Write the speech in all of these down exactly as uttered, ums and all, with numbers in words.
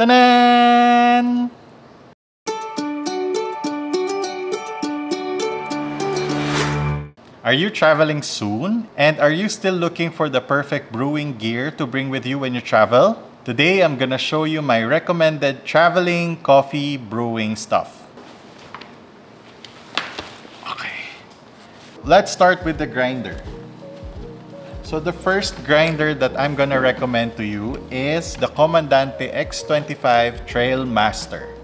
Ta-da! Are you traveling soon? And are you still looking for the perfect brewing gear to bring with you when you travel? Today, I'm gonna show you my recommended traveling coffee brewing stuff. Okay. Let's start with the grinder. So the first grinder that I'm gonna recommend to you is the Comandante X twenty-five Trail Master,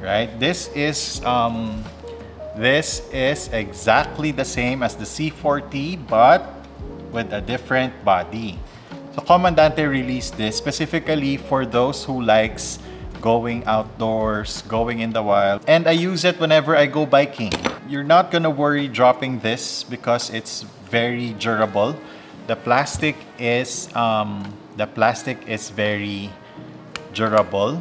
right? This is, um, This is exactly the same as the C forty, but with a different body. So Comandante released this specifically for those who likes going outdoors, going in the wild. And I use it whenever I go biking. You're not gonna worry dropping this because it's very durable. The plastic is, um, the plastic is very durable.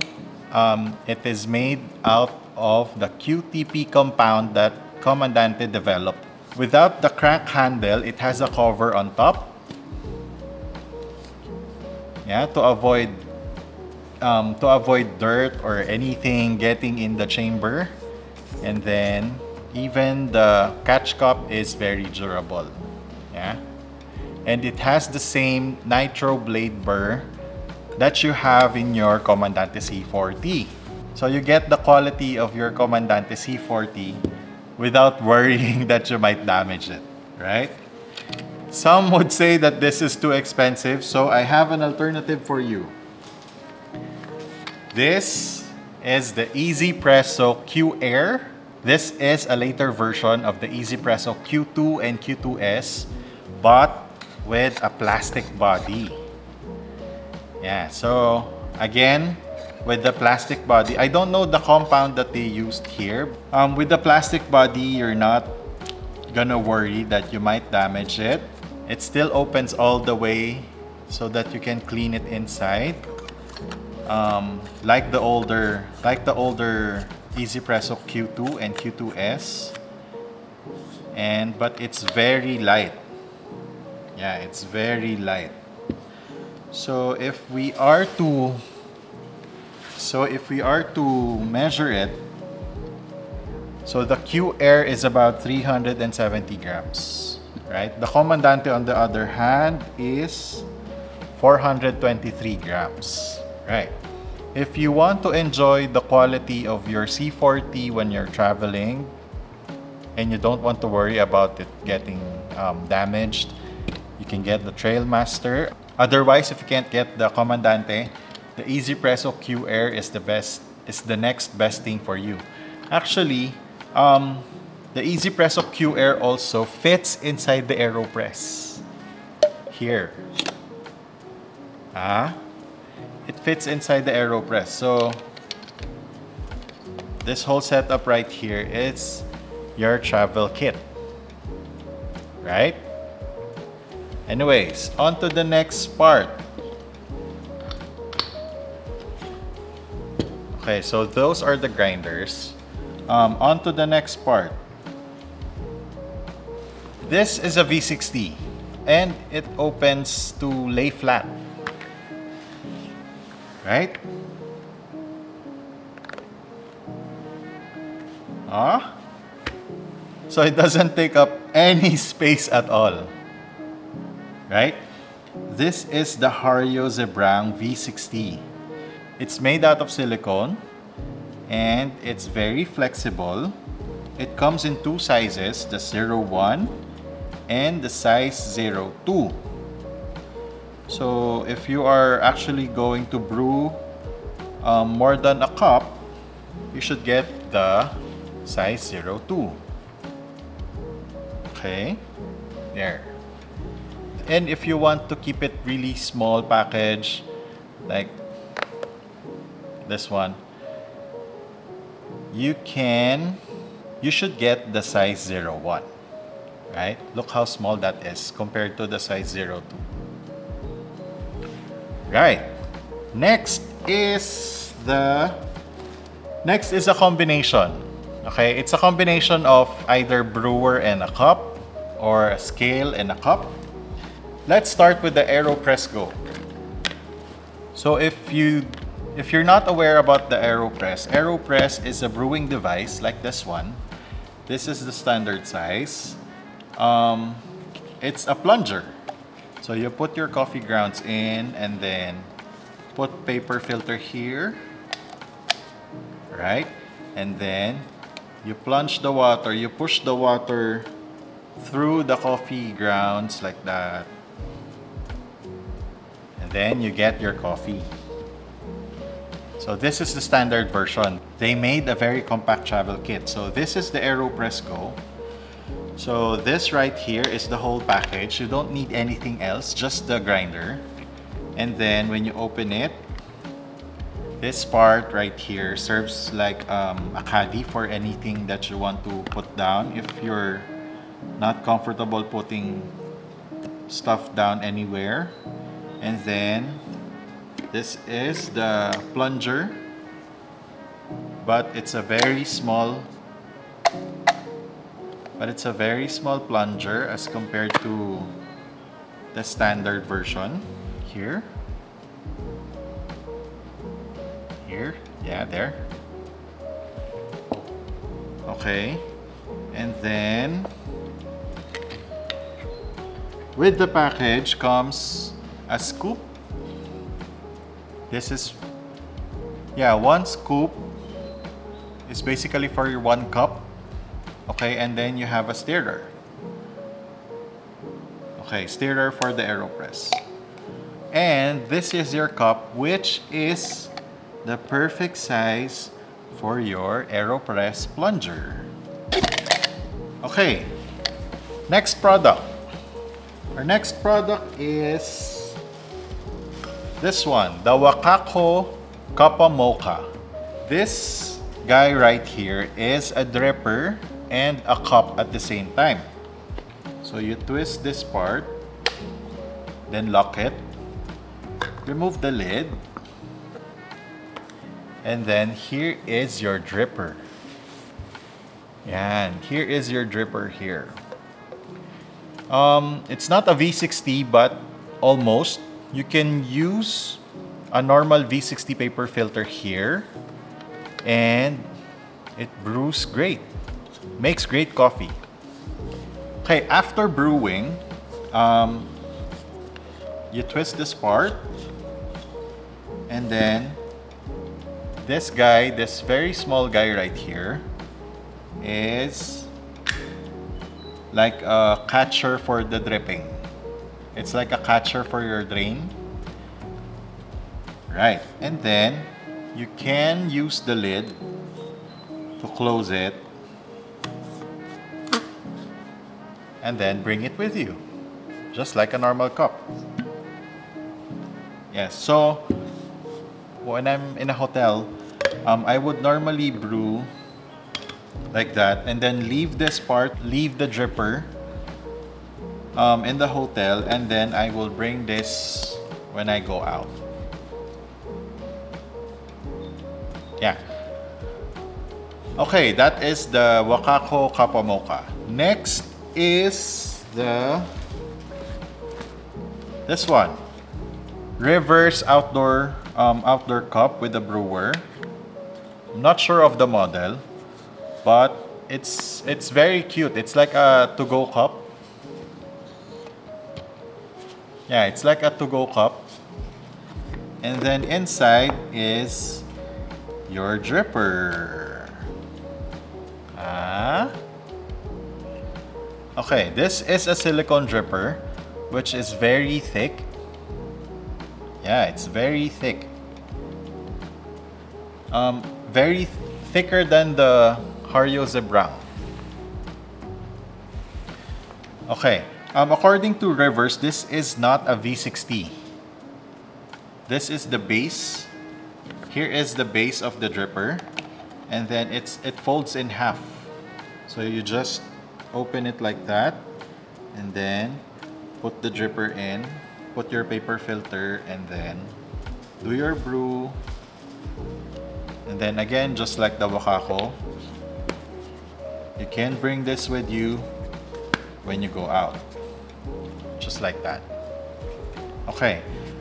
Um, it is made out of the Q T P compound that Comandante developed. Without the crank handle, it has a cover on top. Yeah, to avoid um, to avoid dirt or anything getting in the chamber. And then even the catch cup is very durable. Yeah, and it has the same nitro blade burr that you have in your Comandante C forty. So you get the quality of your Comandante C forty without worrying that you might damage it, right? Some would say that this is too expensive, so I have an alternative for you. This is the Easypresso Q-Air. This is a later version of the Easypresso Q two and Q two S, but with a plastic body. Yeah, so again, with the plastic body. I don't know the compound that they used here. Um, with the plastic body, you're not gonna worry that you might damage it. It still opens all the way so that you can clean it inside. Um, like the older, like the older Easypresso Q two and Q two S. And, but it's very light. Yeah, it's very light. So if we are to So if we are to measure it, so the Q-Air is about three hundred seventy grams, right? The Comandante, on the other hand, is four hundred twenty-three grams, right? If you want to enjoy the quality of your C forty when you're traveling and you don't want to worry about it getting um, damaged, you can get the Trailmaster. Otherwise, if you can't get the Comandante, the Easypresso Q-Air is the best, is the next best thing for you. Actually, um, the Easypresso Q-Air also fits inside the Aeropress. Here. Ah, it fits inside the Aeropress. So, this whole setup right here is your travel kit. Right? Anyways, on to the next part. Okay, so those are the grinders. Um, on to the next part. This is a V sixty and it opens to lay flat. Right? Ah? So it doesn't take up any space at all. Right? This is the Hario Zebrang V sixty. It's made out of silicone and it's very flexible. It comes in two sizes, the zero one and the size zero two. So if you are actually going to brew um, more than a cup, you should get the size zero two. Okay, there. And if you want to keep it really small package, like this one, you can you should get the size zero one, right? Look how small that is compared to the size zero two. Right, next is the next is a combination. Okay, it's a combination of either brewer and a cup or a scale and a cup. Let's start with the Aeropress Go. So if you If you're not aware about the Aeropress, Aeropress is a brewing device like this one. This is the standard size. Um, it's a plunger. So you put your coffee grounds in and then put paper filter here, right? And then you plunge the water, you push the water through the coffee grounds like that. And then you get your coffee. So this is the standard version. They made a very compact travel kit. So this is the Aeropress Go. So this right here is the whole package. You don't need anything else, just the grinder. And then when you open it, this part right here serves like um, a caddy for anything that you want to put down. If you're not comfortable putting stuff down anywhere. And then this is the plunger, but it's a very small But it's a very small plunger as compared to the standard version. Here. Here. Yeah, there. Okay. And then with the package comes a scoop. This is, yeah, one scoop is basically for your one cup. Okay, and then you have a stirrer. Okay, stirrer for the Aeropress. And this is your cup, which is the perfect size for your Aeropress plunger. Okay, next product. Our next product is this one, the Wacaco Cuppamoka. This guy right here is a dripper and a cup at the same time. So you twist this part, then lock it, remove the lid, and then here is your dripper. And here is your dripper here. Um, it's not a V sixty, but almost. You can use a normal V sixty paper filter here, and it brews great. Makes great coffee. Okay, after brewing, um, you twist this part, and then this guy, this very small guy right here, is like a catcher for the dripping. It's like a catcher for your drain. Right, and then you can use the lid to close it, and then bring it with you, just like a normal cup. Yes, so when I'm in a hotel, um, I would normally brew like that and then leave this part, leave the dripper um, in the hotel, and then I will bring this when I go out. Yeah. Okay, that is the Wacaco Cuppamoka. Next is the this one, Reverse outdoor um, outdoor cup with a brewer. I'm not sure of the model, but it's it's very cute. It's like a to-go cup. Yeah, it's like a to-go cup, and then inside is your dripper. Ah. Okay, this is a silicone dripper, which is very thick. Yeah, it's very thick. Um, very th thicker than the Hario Zebrang. Okay, um, according to Reverse, this is not a V sixty. This is the base. Here is the base of the dripper, and then it's it folds in half. So you just open it like that, and then put the dripper in, put your paper filter, and then do your brew. And then again, just like the Wacaco, you can bring this with you when you go out, just like that. Okay,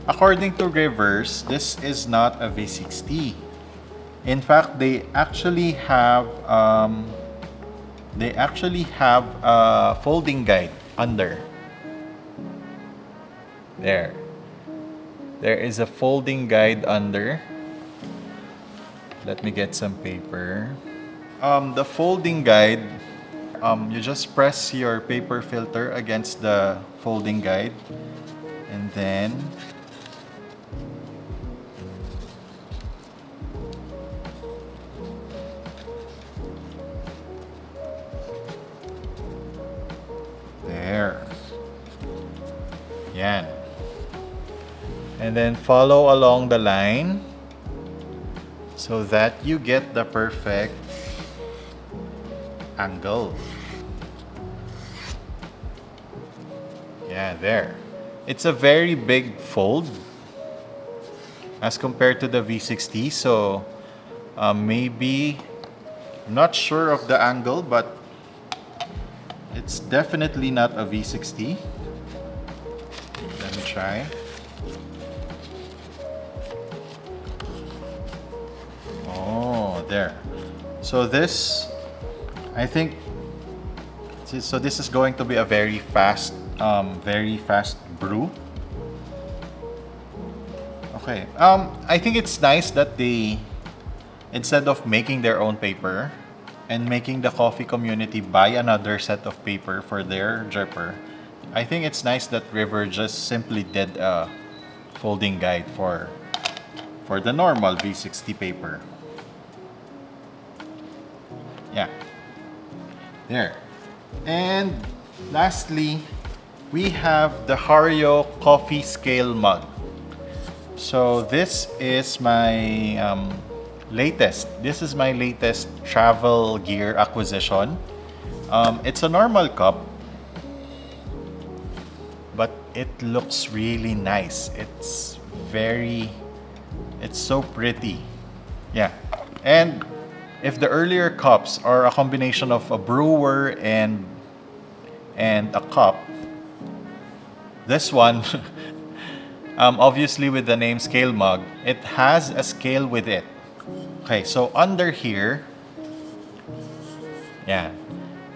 According to Reverse, this is not a V sixty. In fact, they actually have um, they actually have a folding guide under. There. There is a folding guide under. Let me get some paper. Um, the folding guide, um, you just press your paper filter against the folding guide, and then there. Yan. And then follow along the line so that you get the perfect angle. Yeah, there. It's a very big fold as compared to the V sixty, so uh, maybe, I'm not sure of the angle, but it's definitely not a V sixty. Let me try. Oh, there. So this, I think, so this is going to be a very fast, um, very fast brew. Okay, um, I think it's nice that they, instead of making their own paper and making the coffee community buy another set of paper for their dripper, I think it's nice that River just simply did a folding guide for, for the normal V sixty paper. Yeah, there. And lastly, we have the Hario Coffee Scale Mug. So this is my um, latest, this is my latest travel gear acquisition. Um, it's a normal cup, but it looks really nice. It's very, it's so pretty. Yeah, and if the earlier cups are a combination of a brewer and and a cup, this one, um, obviously with the name Scale Mug, it has a scale with it. Okay, so under here, yeah,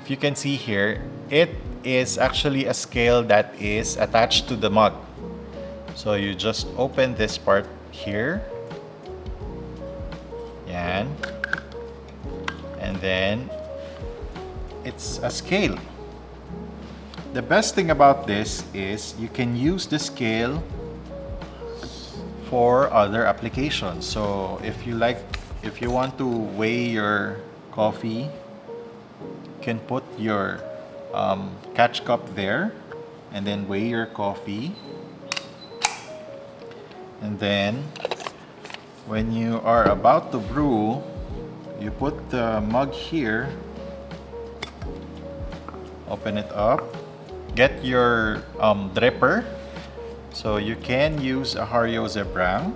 if you can see here, it is actually a scale that is attached to the mug. So you just open this part here, and And then it's a scale. The best thing about this is you can use the scale for other applications. So if you like, if you want to weigh your coffee, you can put your um, catch cup there and then weigh your coffee. And then when you are about to brew, you put the mug here, open it up, get your um, dripper. So you can use a Hario Zebrang,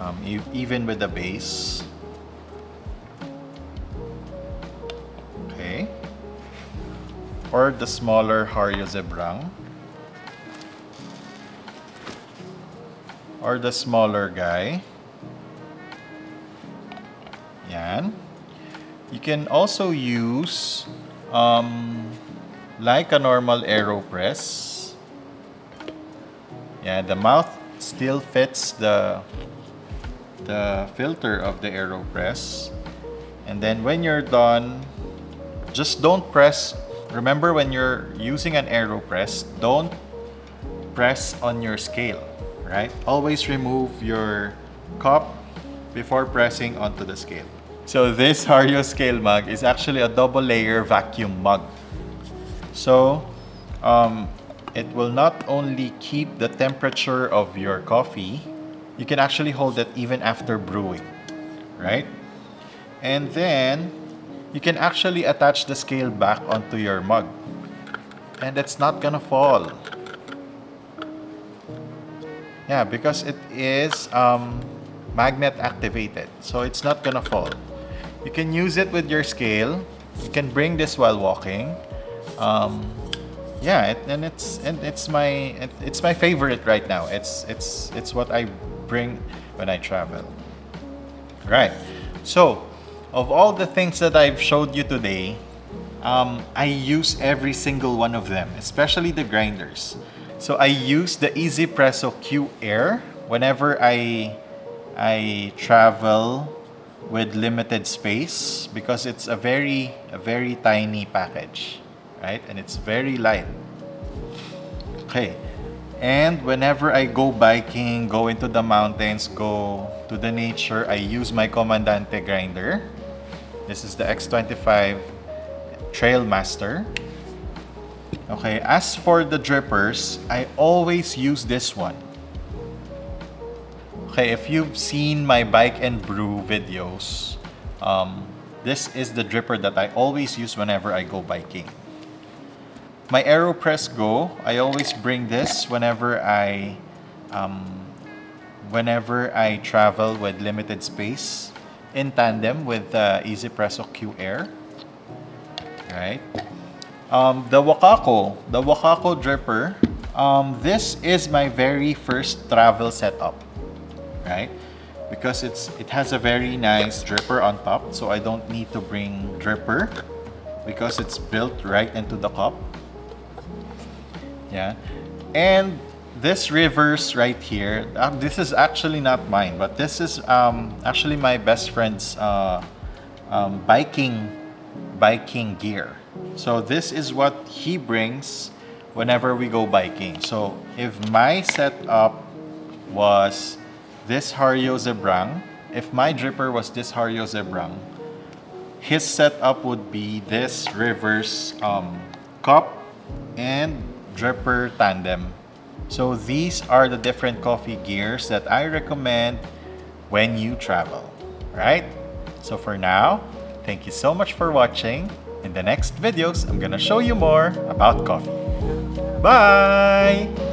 um, e even with the base. Okay. Or the smaller Hario Zebrang. Or the smaller guy. Yan. You can also use um, like a normal Aeropress. Yeah, the mouth still fits the the filter of the Aeropress. And then when you're done, just don't press. Remember, when you're using an Aeropress, don't press on your scale, right? Always remove your cup before pressing onto the scale. So this Hario Scale Mug is actually a double layer vacuum mug. So um, it will not only keep the temperature of your coffee, you can actually hold it even after brewing, right? And then you can actually attach the scale back onto your mug and it's not gonna fall. Yeah, because it is um, magnet activated, so it's not gonna fall. You can use it with your scale. You can bring this while walking. Um, yeah, it, and it's and it's my it, it's my favorite right now. It's it's it's what I bring when I travel. Right. So, of all the things that I've showed you today, um, I use every single one of them, especially the grinders. So I use the Easypresso Q-Air whenever I I travel with limited space, because it's a very a very tiny package, right? And it's very light. Okay. And whenever I go biking, go into the mountains, go to the nature, I use my Comandante grinder. This is the X twenty-five Trailmaster. Okay, as for the drippers, I always use this one. Okay, if you've seen my bike and brew videos, um, this is the dripper that I always use whenever I go biking. My Aeropress Go, I always bring this whenever I, um, whenever I travel with limited space, in tandem with the uh, Easypresso Q-Air, right? Um, the Wacaco, the Wacaco dripper. Um, this is my very first travel setup, right? Because it's it has a very nice dripper on top, so I don't need to bring dripper because it's built right into the cup. Yeah, and this Reverse right here, uh, this is actually not mine, but this is um, actually my best friend's uh, um, biking biking gear. So this is what he brings whenever we go biking. So if my setup was this Hario Zebrang, if my dripper was this Hario Zebrang, his setup would be this Reverse um, cup and dripper tandem. So these are the different coffee gears that I recommend when you travel, right? So for now, thank you so much for watching. In the next videos, I'm gonna show you more about coffee. Bye!